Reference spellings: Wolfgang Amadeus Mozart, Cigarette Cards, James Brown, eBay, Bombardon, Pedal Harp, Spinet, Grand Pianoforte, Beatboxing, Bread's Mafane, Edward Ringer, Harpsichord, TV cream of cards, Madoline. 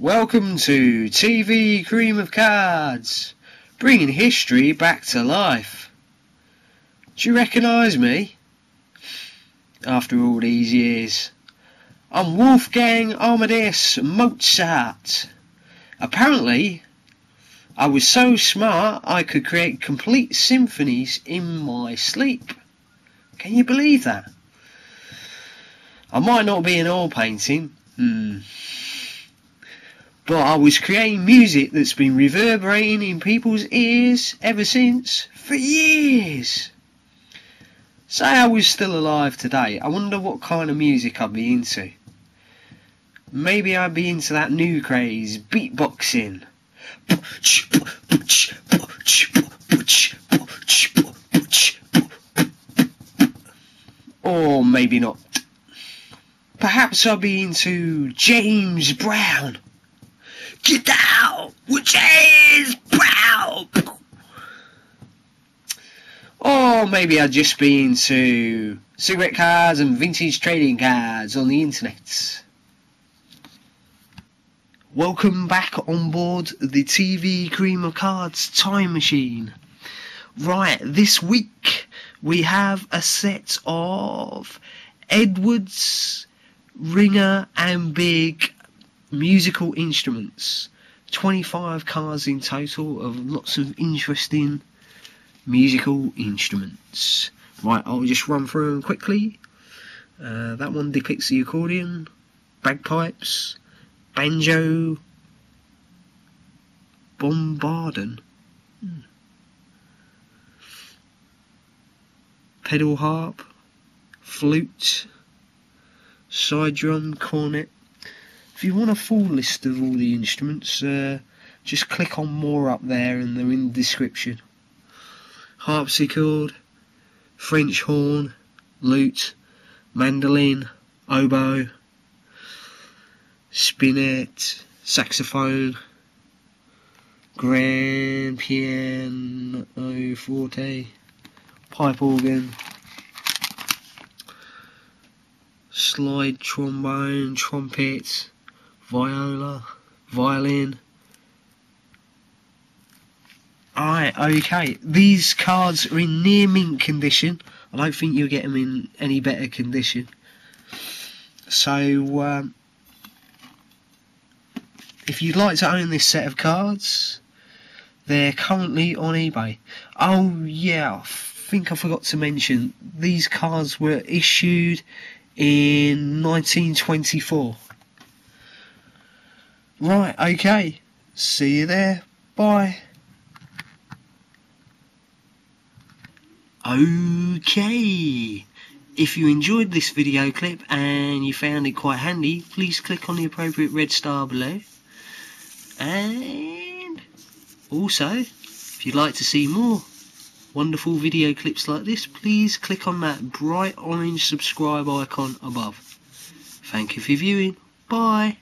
Welcome to TV Cream of Cards, bringing history back to life. Do you recognise me? After all these years, I'm Wolfgang Amadeus Mozart. Apparently, I was so smart I could create complete symphonies in my sleep. Can you believe that? I might not be an oil painting, but I was creating music that's been reverberating in people's ears ever since, for years. Say I was still alive today, I wonder what kind of music I'd be into. Maybe I'd be into that new craze, beatboxing. Or maybe not. Perhaps I'd be into James Brown. Get out with James Brown! Or maybe I'd just be into cigarette cards and vintage trading cards on the internet. Welcome back on board the TV Cream of Cards time machine. Right, this week we have a set of Edward Ringer and Big musical instruments, 25 cards in total of lots of interesting musical instruments. Right, I'll just run through them quickly. That one depicts the accordion, bagpipes, banjo, bombardon, pedal harp, flute, side drum, cornet. If you want a full list of all the instruments, just click on more up there and they're in the description. Harpsichord, French horn, lute, mandolin, oboe, spinet, saxophone, grand piano forte, pipe organ, slide trombone, trumpet, viola, violin. Alright, okay, these cards are in near mint condition. I don't think you'll get them in any better condition. So, if you'd like to own this set of cards, they're currently on eBay. Oh yeah, I think I forgot to mention, these cards were issued in 1924. Right, okay, see you there, bye. Okay, if you enjoyed this video clip and you found it quite handy, please click on the appropriate red star below. And also, if you'd like to see more wonderful video clips like this, please click on that bright orange subscribe icon above. Thank you for viewing, bye.